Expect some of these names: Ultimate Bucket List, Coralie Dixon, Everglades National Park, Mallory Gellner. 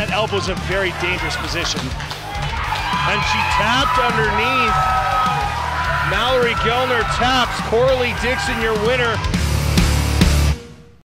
that elbow's a very dangerous position. And she tapped underneath. Mallory Gellner taps. Coralie Dixon, your winner.